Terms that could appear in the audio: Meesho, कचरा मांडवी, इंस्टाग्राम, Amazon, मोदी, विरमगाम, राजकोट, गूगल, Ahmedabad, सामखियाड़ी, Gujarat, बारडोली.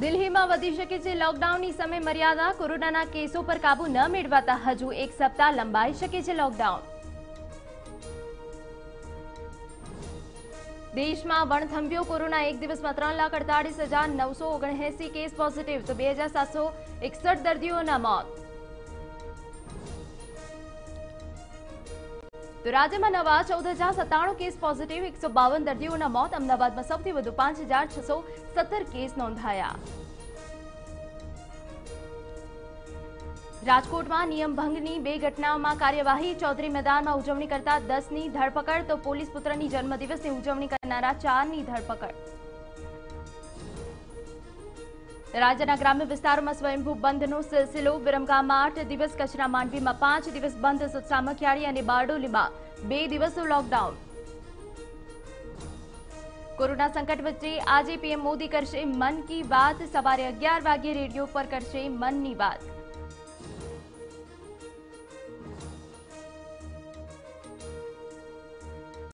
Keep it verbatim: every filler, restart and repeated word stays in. दिल्ली में वधी शके छे लॉकडाउन समय मर्यादा, कोरोना केसों पर काबू न मेळवाता हजू एक सप्ताह लंबाई शके छे लॉकडाउन। देश में वणथंभ्यो कोरोना, एक दिवस में तीन लाख अड़तालीस हजार नौ सौ ओगणसी केस पॉजिटिव तो बे हजार सात सौ एकसठ दर्दीओना मौत। तो राज्य में नवा चौदह हजार सत्ताणु केस पॉजिटिव, एक सौ बावन दर्दीओना मौत। अमदावाद में सौथी वधु पांच हजार छ सौ सत्तर केस नोंधाया। राजकोट में नियम भंगनी बे घटनाओं में कार्यवाही, चौधरी मैदान में उजवणी करता दस की धरपकड़ तो पोलिस पुत्र की जन्मदिवस की उजवणी करना चार की धरपकड़। राज्य ग्राम्य विस्तारों में स्वयंभू बंद नो सिलसिलो, विरमगाम में आठ दिवस, कचरा मांडवी में पांच दिवस बंद, सामखियाड़ी और बारडोली में बे दिवस लॉकडाउन। कोरोना संकट वच्चे आज पीएम मोदी करशे मन की बात, सवारे अगियार वागे रेडियो पर करशे मन की बात।